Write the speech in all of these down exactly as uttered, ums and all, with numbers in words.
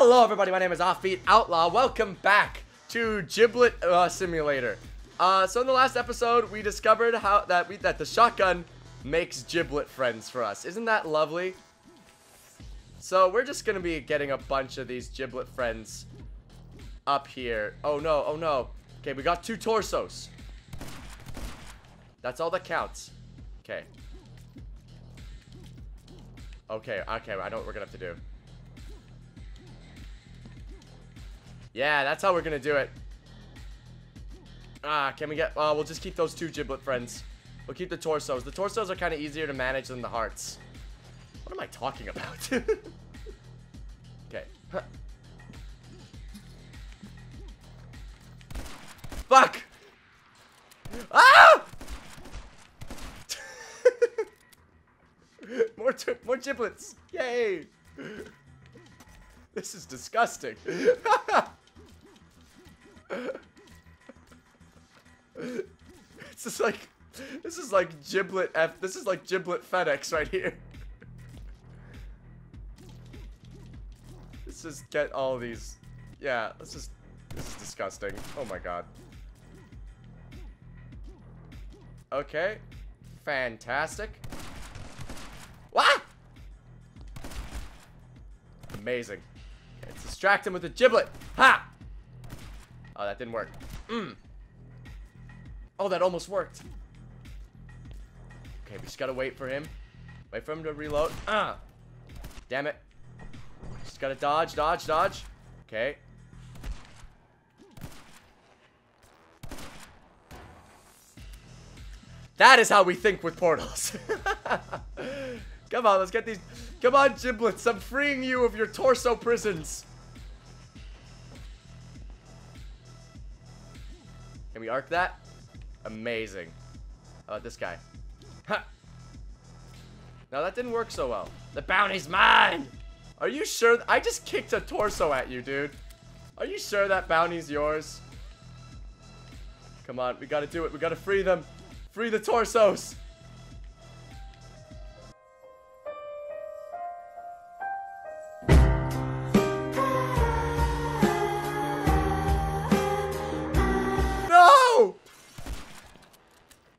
Hello everybody, my name is Offbeat Outlaw. Welcome back to Giblet uh, Simulator. Uh, so in the last episode, we discovered how that we that the shotgun makes Giblet friends for us. Isn't that lovely? So we're just gonna be getting a bunch of these Giblet friends up here. Oh no! Oh no! Okay, we got two torsos. That's all that counts. Okay. Okay. Okay. I know what we're gonna have to do. Yeah, that's how we're gonna do it. Ah, can we get... Oh, we'll just keep those two Giblet friends. We'll keep the torsos. The torsos are kind of easier to manage than the hearts. What am I talking about? Okay. Huh. Fuck! Ah! more, more Giblets! Yay! This is disgusting. It's just like, this is like Giblet F, this is like Giblet FedEx right here. Let's just get all these, yeah, let's just, this is disgusting. Oh my god. Okay, fantastic. Wow! Amazing. Let's distract him with a Giblet. Ha! Oh, that didn't work. Mmm. Oh, that almost worked. Okay, we just gotta wait for him. Wait for him to reload. Ah! Damn it. Just gotta dodge, dodge, dodge. Okay. That is how we think with portals. Come on, let's get these. Come on, Giblets. I'm freeing you of your torso prisons. Can we arc that? Amazing. How about this guy? Ha! Now that didn't work so well. The bounty's mine! Are you sure? I just kicked a torso at you, dude. Are you sure that bounty's yours? Come on, we gotta do it. We gotta free them. Free the torsos.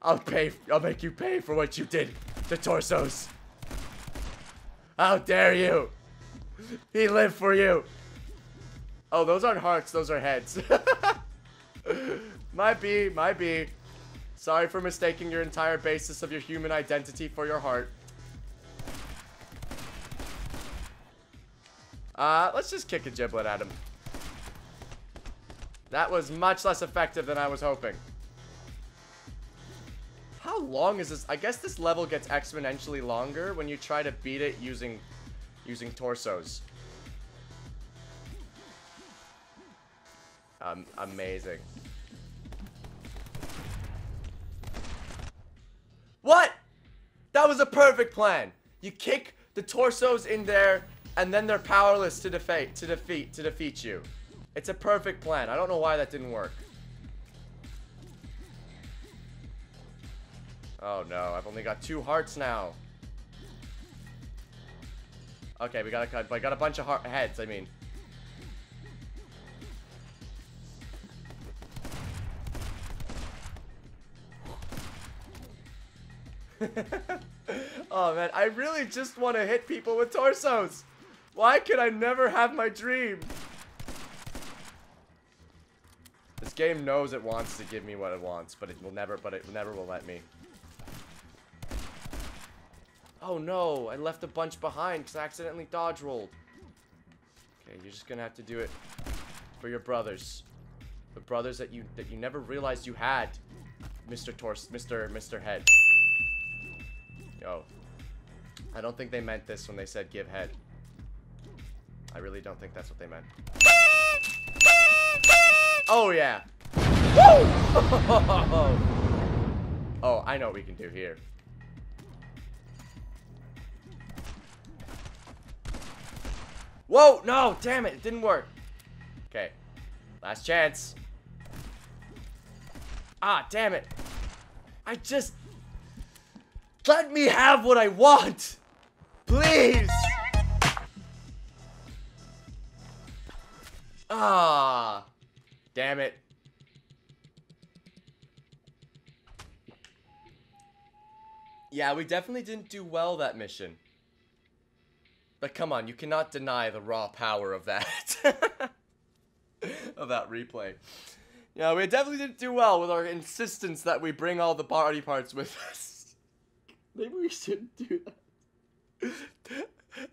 I'll pay. I'll make you pay for what you did to torsos. How dare you? He lived for you. Oh, those aren't hearts. Those are heads. Might be. Might be. Sorry for mistaking your entire basis of your human identity for your heart. Uh, let's just kick a Giblet at him. That was much less effective than I was hoping. How long is this? I guess this level gets exponentially longer when you try to beat it using using torsos. Um, amazing. What? That was a perfect plan. You kick the torsos in there, and then they're powerless to defeat to defeat to defeat you. It's a perfect plan. I don't know why that didn't work. Oh no, I've only got two hearts now. Okay, we got a cut, but I got a bunch of heart heads, I mean. Oh man, I really just want to hit people with torsos. Why could I never have my dream? This game knows it wants to give me what it wants, but it will never, but it never will let me. Oh no, I left a bunch behind because I accidentally dodge rolled. Okay, you're just gonna have to do it for your brothers. The brothers that you that you never realized you had. Mister Torse, Mister Mister Head. Yo. I don't think they meant this when they said give head. I really don't think that's what they meant. Oh yeah. Woo! Oh, I know what we can do here. Whoa, no, damn it, it didn't work. Okay, last chance. Ah, damn it. I just... Let me have what I want. Please. Ah, damn it. Yeah, we definitely didn't do well that mission. But come on, you cannot deny the raw power of that. Of that replay. Yeah, we definitely didn't do well with our insistence that we bring all the body parts with us. Maybe we shouldn't do that.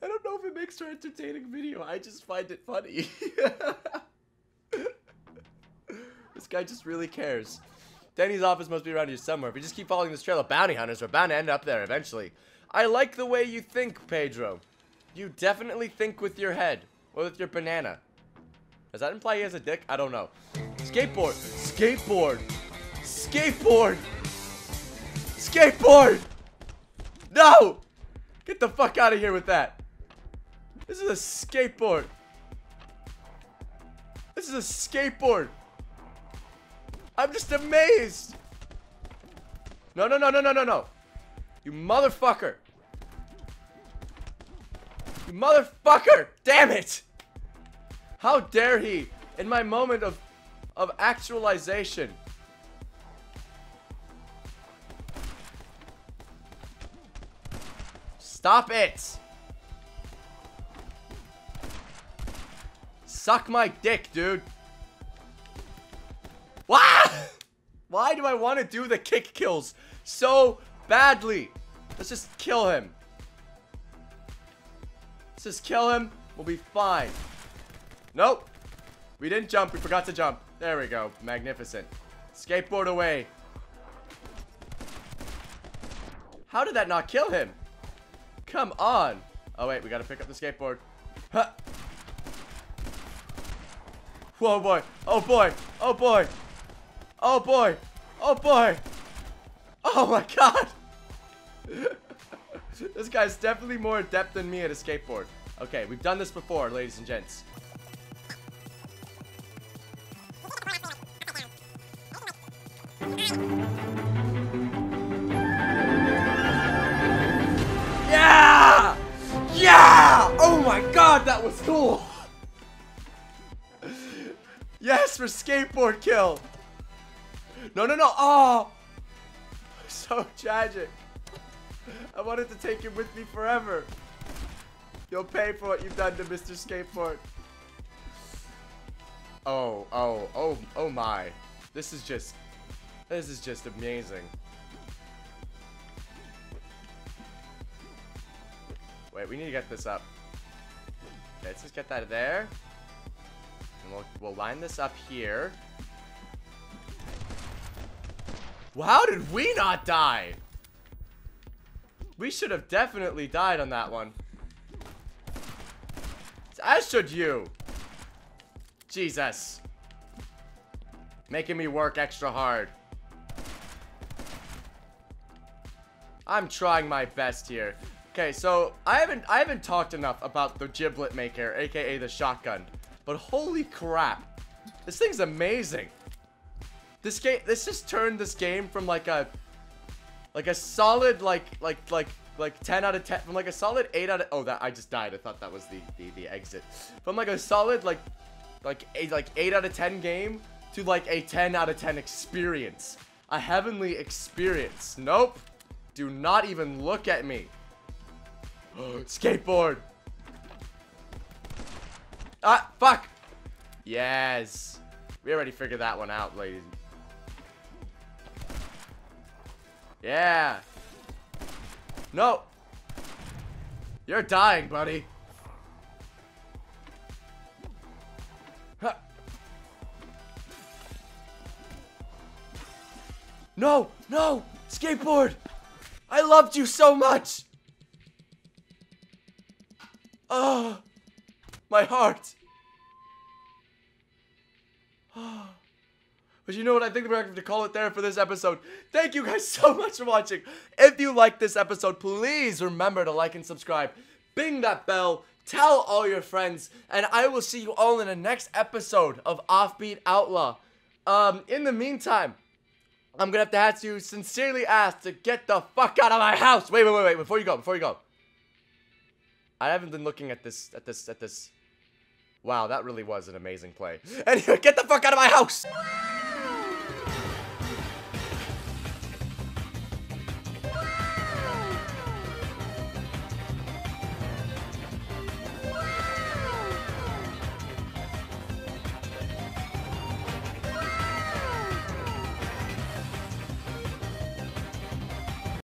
I don't know if it makes for an entertaining video. I just find it funny. This guy just really cares. Denny's office must be around here somewhere. If we just keep following this trail of bounty hunters, we're bound to end up there eventually. I like the way you think, Pedro. You definitely think with your head. Or with your banana. Does that imply he has a dick? I don't know. Skateboard! Skateboard! Skateboard! Skateboard! No! Get the fuck out of here with that. This is a skateboard. This is a skateboard. I'm just amazed. No, no, no, no, no, no, no. You motherfucker. You motherfucker. Damn it. How dare he, in my moment of, of actualization. Stop it! Suck my dick, dude! Why? Why do I want to do the kick kills so badly? Let's just kill him. Let's just kill him. We'll be fine. Nope. We didn't jump. We forgot to jump. There we go. Magnificent. Skateboard away. How did that not kill him? Come on. Oh, wait. We got to pick up the skateboard. Huh. Whoa, boy. Oh, boy. Oh, boy. Oh, boy. Oh, boy. Oh, my God. This guy's definitely more adept than me at a skateboard. Okay, we've done this before, ladies and gents. That was cool. Yes, for skateboard kill. No, no, no. Oh, so tragic. I wanted to take him with me forever. You'll pay for what you've done to Mister Skateboard. Oh, oh, oh, oh my. This is just, this is just amazing. Wait, we need to get this up. Let's just get that there. And we'll, we'll line this up here. Well, how did we not die? We should have definitely died on that one. As should you. Jesus. Making me work extra hard. I'm trying my best here. Okay, so I haven't I haven't talked enough about the Giblet Maker, aka the shotgun, but holy crap, this thing's amazing. This game, this just turned this game from like a like a solid like like like like ten out of ten, from like a solid eight out of, oh, that I just died. I thought that was the the, the exit. From like a solid like like a, like eight out of ten game to like a ten out of ten experience, a heavenly experience. Nope, do not even look at me. Skateboard! Ah, fuck! Yes! We already figured that one out, ladies. Yeah! No! You're dying, buddy! Huh. No! No! Skateboard! I loved you so much! Oh, my heart. Oh. But you know what? I think we're going to call it there for this episode. Thank you guys so much for watching. If you liked this episode, please remember to like and subscribe. Bing that bell. Tell all your friends. And I will see you all in the next episode of Offbeat Outlaw. Um, in the meantime, I'm going to have to, have to sincerely ask to get the fuck out of my house. Wait, wait, wait, wait. Before you go, before you go. I haven't been looking at this, at this, at this. Wow, that really was an amazing play. Anyway, get the fuck out of my house!